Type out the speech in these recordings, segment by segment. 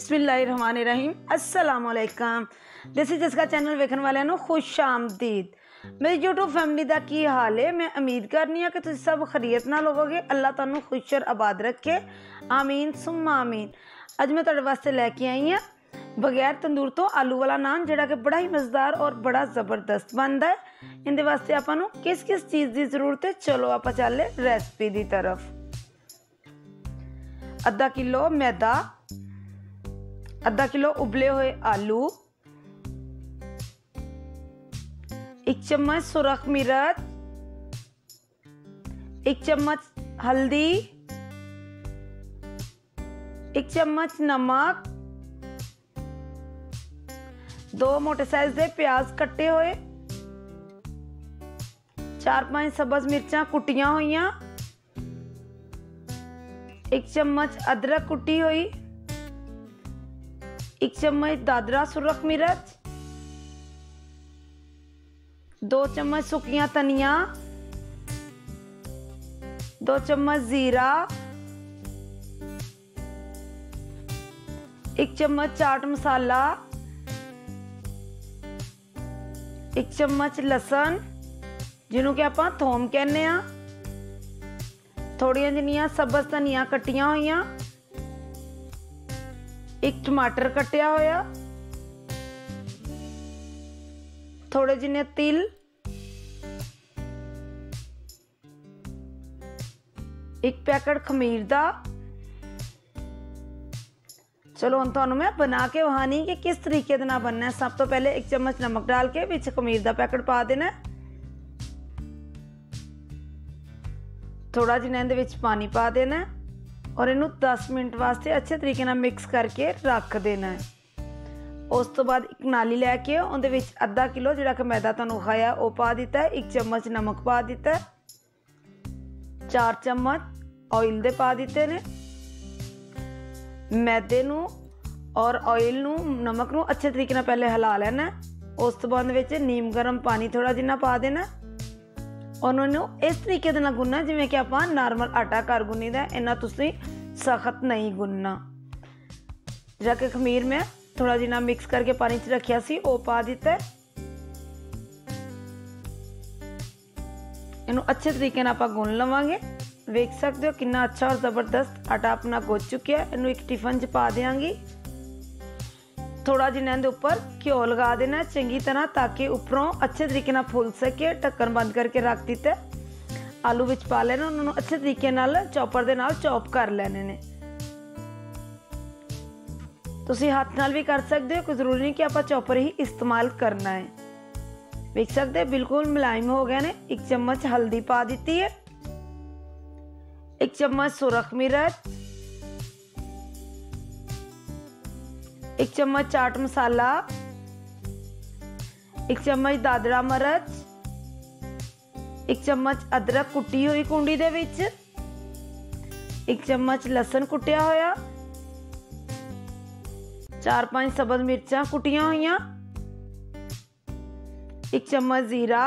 बिस्मिल्लाहिर्रहमानिर्रहीम। अस्सलाम वालेकुम। जैसे जिसका चैनल देखने वाले नो खुश आमदीद। मेरी यूट्यूब फैमिली दा की हाल है। मैं उम्मीद करनी है कि तुम सब खैरियत नाल होवोगे। अल्लाह तुहानू खुश और आबाद रखे, आमीन सुम्मा आमीन। अज मैं तुहाडे वास्ते लैके आई हाँ बगैर तंदूर तो आलू वाला नान, जिहड़ा कि बड़ा ही मज़ेदार और बड़ा ज़बरदस्त बनता है। इहदे वास्ते आपां नू किस किस चीज़ की जरूरत है, चलो आपां चले रेसिपी दी तरफ। अद्धा किलो मैदा, अद्धा किलो उबले हुए आलू, एक चम्मच सुरख मिर्च, एक चम्मच हल्दी, एक चम्मच नमक, दो मोटे साइज के प्याज कट्टे हुए, चार पांच सब्ज मिर्चा कुटिया हुई, एक चम्मच अदरक कुटी हुई, एक चम्मच दादरा सुरख मिर्च, दो चम्मच सुकिया धनिया, दो चम्मच जीरा, एक चम्मच चाट मसाला, एक चम्मच लसन जिन्हों के आप थोम कहने, थोड़िया जिनिया सब्ज धनिया कटिया हुई, एक टमाटर कटिया होया, थोड़े जिने तिल, एक पैकेट खमीर दा। चलो हम थोनों मैं बना के वहानी कि किस तरीके से बनना है। सब तो पहले एक चम्मच नमक डाल के बीच खमीर का पैकेट पा देना है, थोड़ा जिना इहदे विच पानी पा देना है और इनू 10 मिनट वास्ते अच्छे तरीके नाल मिक्स करके रख देना है। उस तो बाद एक नाली लैके उहदे विच अद्धा किलो जिहड़ा कि मैदा तुहानू खाया वह पा दिता है, एक चम्मच नमक पा दिता है, चार चम्मच ऑयल दे पा दिते ने। मैदे नू और ऑयल नू नमक नू अच्छे तरीके नाल पहले हिला लेना। उस तो बाद विच नीम गर्म पानी थोड़ा जिन्ना पा देना और उन्होंने इस तरीके दे नाल गुनना जिवें कि आपां नॉर्मल आटा घर गुन्नी दा, इन्ना तुसीं सख्त नहीं गुनना। जिहड़ा कि खमीर मैं थोड़ा जिन्ना मिक्स करके पानी च रखिया सी ओह पा दिता है। इन्नू अच्छे तरीके नाल आपां गुन लवांगे। देख सकते हो कितना अच्छा और ज़बरदस्त आटा अपना गुज चुका है। इन्हू एक टिफन च पा देंगी, थोड़ा जिन्ना इहदे उपर घ्यो लगा देना चंगी तरह ताकि उपरों अच्छे तरीके नाल फुल सके। ढक्कन बंद करके रख दिता, आलू विच पा लेना, उन्होंने अच्छे तरीके नाल चॉपर दे नाल चॉप कर लेने ने। तुसीं हथ नाल भी कर सकते हो, कोई जरूरी नहीं कि आपां चॉपर ही इस्तेमाल करना है। देख सकते बिल्कुल मुलायम हो गए ने। एक चम्मच हल्दी पा दी है, एक चम्मच सुरख मिर्च, एक चम्मच चाट मसाला, एक चम्मच दादरा मिर्च, एक चम्मच अदरक कुटी हुई कुंडी दे विच, एक चम्मच लहसुन कुटिया होया, चार पांच सब्ज मिर्चा कुटिया हुई, एक चम्मच जीरा,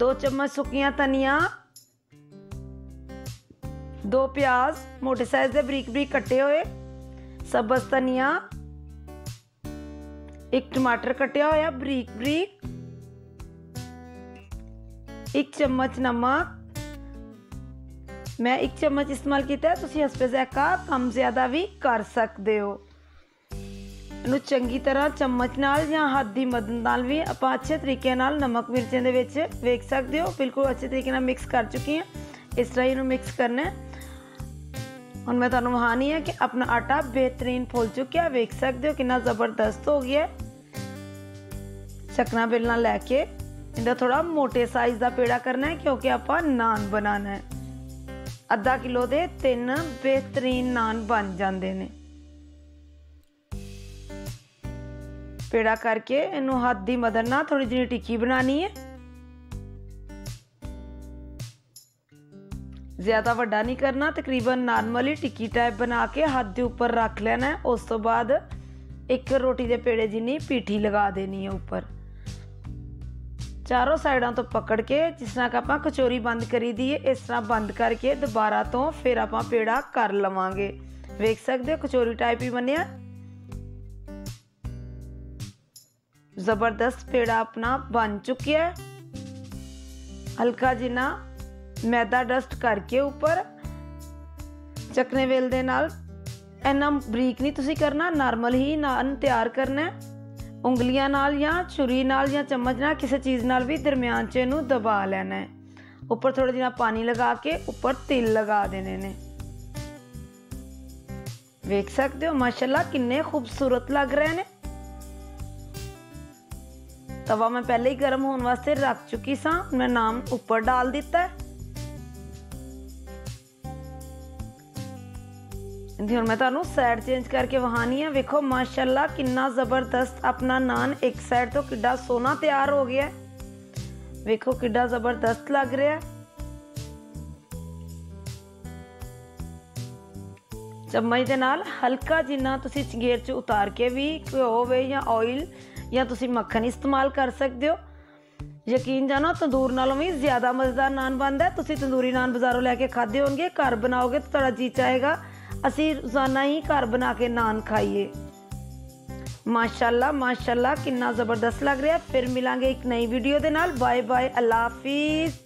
दो चम्मच सुकिया धनिया, दो प्याज मोटे साइज के बरीक बरीक कटे हुए, सब्ज धनिया, एक टमाटर कटिया होया बरीक बरीक, एक चम्मच नमक। मैं एक चम्मच इस्तेमाल किया, तुसी हस्बे ज़ायका कम ज़्यादा भी कर सकते हो। इनू चंगी तरह चम्मच नाल या हाथ की मदद नाल भी आप अच्छे तरीके नाल नमक मिर्चों के विच वेख सकते हो। बिल्कुल अच्छे तरीके नाल मिक्स कर चुकी हैं। इस तरह इनू मिक्स करना है। हुण मैं तुहानू वहानी है कि अपना आटा बेहतरीन फुल चुकिया, वेख सकते हो कितना ज़बरदस्त हो गया। चकना बेलना लैके इहदा थोड़ा मोटे साइज़ का पेड़ा करना है क्योंकि आप नान बनाना है। अद्धा किलो के 3 बेहतरीन नान बन जाते हैं। पेड़ा करके इनू हाथ की मदद नाल थोड़ी जी टिक्की बनानी है, ज्यादा वड्डा नहीं करना, तकरीबन नॉर्मली टिक्की टाइप बना के हाथ के उपर रख लेना है। उस तो बाद एक रोटी के पेड़े जिनी पीठी लगा देनी है उपर। चारों साइडों तो पकड़ के जिस तरह आप कचोरी बंद करी दी है इस तरह बंद करके दोबारा तो फिर आप पेड़ा कर लवांगे। वेख सकते हो कचोरी टाइप ही बनिया, जबरदस्त पेड़ा अपना बन चुकिया है। हल्का जिना मैदा डस्ट करके ऊपर चकने वेल दे नाल, इन्ना बरीक नहीं तुसी करना, नॉर्मल ही नान तैयार करना है। उंगलियां नाल या छुरी नाल या चम्मच नाल किसी चीज़ नाल भी दरम्यान चे नूं दबा लेना है। उपर थोड़ा जिना पानी लगा के उपर तिल लगा देने ने। वेख सकते हो माशाल्लाह किन्ने खूबसूरत लग रहे ने। तवा मैं पहले ही गर्म होने वास्ते रख चुकी सा, मैं नाम ऊपर डाल दिता है। हम मैं तुहानू साइड चेंज करके वहानी है। वेखो माशाल्लाह किन्ना जबरदस्त अपना नान एक साइड तो किड्डा सोना तैयार हो गया है। वेखो किड्डा जबरदस्त लग रहा है। चम्मच दे नाल हल्का जिन्ना तुसी चंगेर च उतार के भी घिओ वे या ऑयल या तुसी मक्खन इस्तेमाल कर सकते हो। यकीन जानो तंदूर नालों भी ज्यादा मजेदार नान बनता है। तुसी तंदूरी नान बाजारों लैके खाधे होंगे, घर बनाओगे तो तुहाडा जी चाहेगा असी रोजाना ही घर बना के नान खाइए। माशाल्लाह माशाल्लाह कितना जबरदस्त लग रहा है। फिर मिलांगे एक नई वीडियो दे नाल। बाय बाय, अल्लाह हाफिज।